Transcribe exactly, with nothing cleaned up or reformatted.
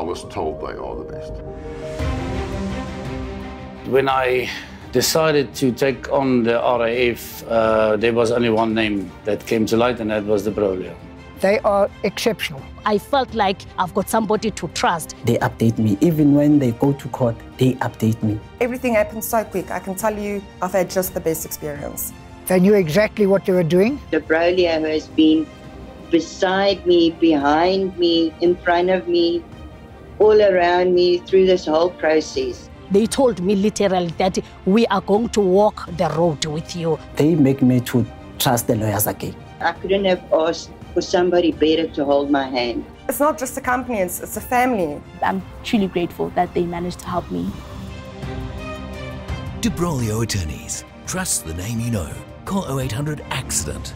I was told by all the best. When I decided to take on the R A F, uh, there was only one name that came to light, and that was de Broglio. They are exceptional. I felt like I've got somebody to trust. They update me. Even when they go to court, they update me. Everything happened so quick. I can tell you, I've had just the best experience. They knew exactly what they were doing. De Broglio has been beside me, behind me, in front of me, all around me through this whole process. They told me literally that we are going to walk the road with you. They make me to trust the lawyers again. I couldn't have asked for somebody better to hold my hand. It's not just a company, it's, it's a family. I'm truly grateful that they managed to help me. De Broglio Attorneys. Trust the name you know. Call oh eight hundred accident.